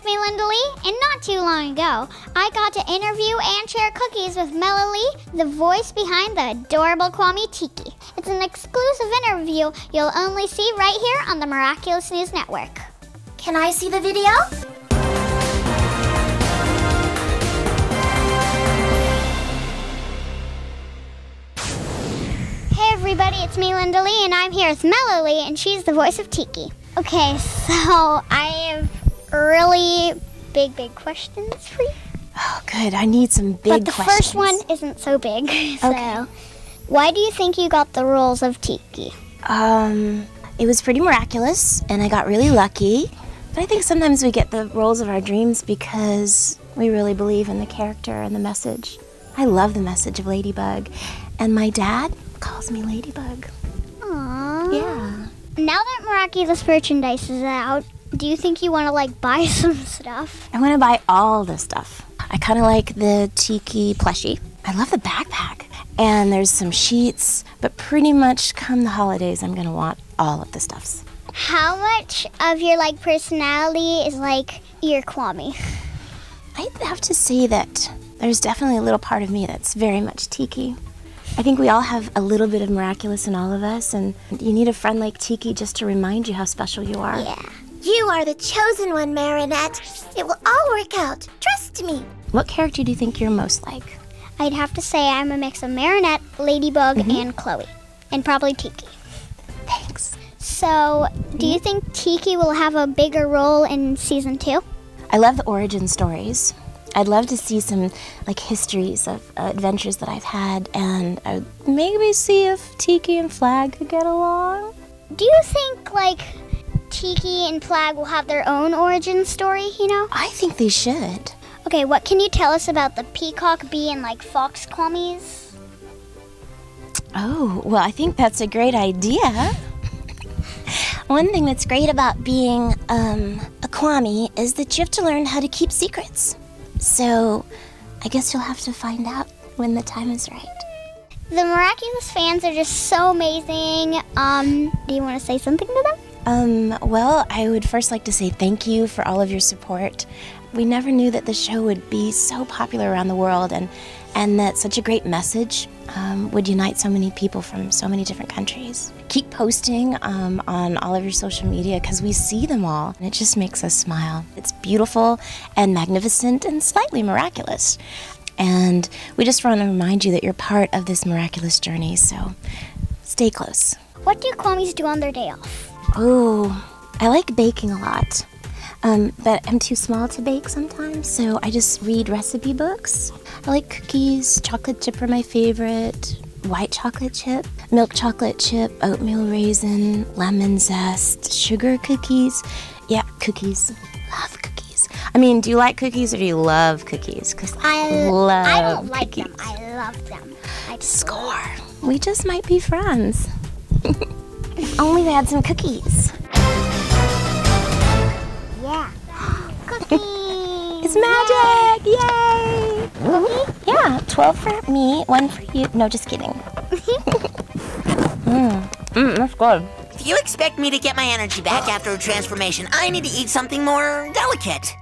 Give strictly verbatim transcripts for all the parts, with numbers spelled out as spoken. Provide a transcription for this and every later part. It's me, Lindalee, and not too long ago, I got to interview and share cookies with Mela Lee, the voice behind the adorable Kwami Tikki. It's an exclusive interview you'll only see right here on the Miraculous News Network. Can I see the video? Hey everybody, it's me, Lindalee, and I'm here with Mela Lee, and she's the voice of Tikki. Okay, so I have really big, big questions for you. Oh, good. I need some big questions. But the questions. First one isn't so big. So, okay. Why do you think you got the roles of Tikki? Um, it was pretty miraculous, and I got really lucky. But I think sometimes we get the roles of our dreams because we really believe in the character and the message. I love the message of Ladybug, and my dad calls me Ladybug. Aww. Yeah. Now that Miraculous merchandise is out, do you think you want to, like, buy some stuff? I want to buy all the stuff. I kind of like the Tikki plushie. I love the backpack. And there's some sheets, but pretty much come the holidays, I'm going to want all of the stuffs. How much of your, like, personality is, like, your Kwami? I'd have to say that there's definitely a little part of me that's very much Tikki. I think we all have a little bit of Miraculous in all of us, and you need a friend like Tikki just to remind you how special you are. Yeah. You are the chosen one, Marinette. It will all work out. Trust me. What character do you think you're most like? I'd have to say I'm a mix of Marinette, Ladybug, mm-hmm. and Chloe. And probably Tikki. Thanks. So, do you think Tikki will have a bigger role in season two? I love the origin stories. I'd love to see some, like, histories of uh, adventures that I've had, and I would maybe see if Tikki and Plagg could get along. Do you think, like, Tikki and Plagg will have their own origin story, you know? I think they should. Okay, what can you tell us about the peacock bee and, like, fox Kwamis? Oh, well, I think that's a great idea. One thing that's great about being um, a Kwami is that you have to learn how to keep secrets. So, I guess you'll have to find out when the time is right. The Miraculous fans are just so amazing. Um, do you want to say something to them? Um, well, I would first like to say thank you for all of your support. We never knew that the show would be so popular around the world, and, and that such a great message um, would unite so many people from so many different countries. Keep posting um, on all of your social media, because we see them all, and it just makes us smile. It's beautiful and magnificent and slightly miraculous. And we just want to remind you that you're part of this miraculous journey, so stay close. What do Kwamis do on their day off? Oh, I like baking a lot. Um, but I'm too small to bake sometimes, so I just read recipe books. I like cookies, chocolate chip are my favorite, white chocolate chip, milk chocolate chip, oatmeal raisin, lemon zest, sugar cookies. Yeah, cookies. Love cookies. I mean, do you like cookies or do you love cookies? Because I love I don't like cookies. them. I love them. I Score. We just might be friends. If only we had some cookies. Yeah. Cookies! It's magic! Yay! Yay. Cookie? Yeah, twelve for me, one for you. No, just kidding. Mmm, mm, that's good. If you expect me to get my energy back after a transformation, I need to eat something more delicate.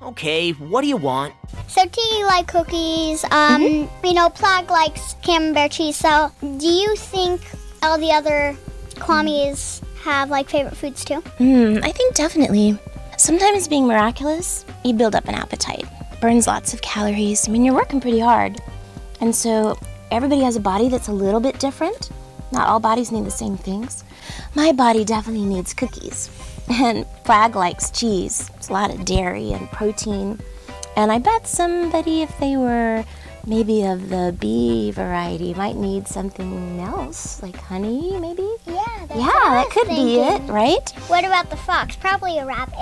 Okay, what do you want? So, Tikki like cookies. Um, mm-hmm. You know, Plagg likes camembert cheese. So, do you think all the other Kwamis have, like, favorite foods too? Mmm, I think definitely. Sometimes being miraculous, you build up an appetite. Burns lots of calories. I mean, you're working pretty hard. And so everybody has a body that's a little bit different. Not all bodies need the same things. My body definitely needs cookies. And Plagg likes cheese. It's a lot of dairy and protein. And I bet somebody, if they were maybe of the bee variety, might need something else, like honey, maybe? Yeah, that's yeah, that could thinking. be it, right? What about the fox? Probably a rabbit.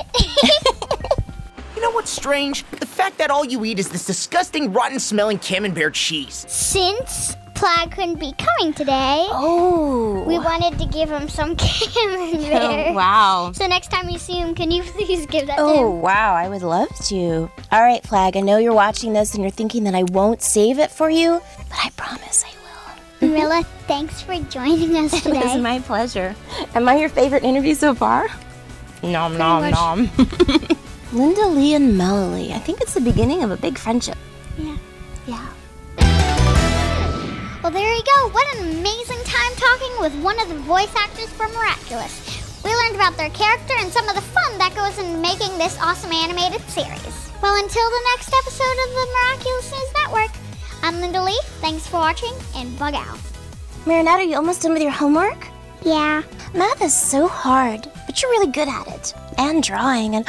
You know what's strange? The fact that all you eat is this disgusting, rotten-smelling camembert cheese. Since Plagg couldn't be coming today, oh, we wanted to give him some camembert. Oh, wow. So next time you see him, can you please give that oh, to him? Oh, wow, I would love to. All right, Plagg, I know you're watching this and you're thinking that I won't save it for you, but I promise I will. Mela, thanks for joining us today. It was my pleasure. Am I your favorite interview so far? Nom, Pretty nom, much. nom. Lindalee and Mela Lee. I think it's the beginning of a big friendship. Yeah. Yeah. Well, there you go. What an amazing time talking with one of the voice actors for Miraculous. We learned about their character and some of the fun that goes in making this awesome animated series. Well, until the next episode of the Miraculous News Network, I'm Lindalee. Thanks for watching, and bug out. Marinette, are you almost done with your homework? Yeah. Math is so hard, but you're really good at it. And drawing, and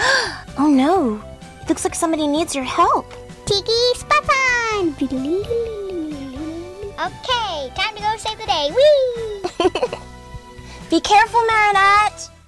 oh no, it looks like somebody needs your help. Tikki, spot on! Okay, time to go save the day. Whee! Be careful, Marinette!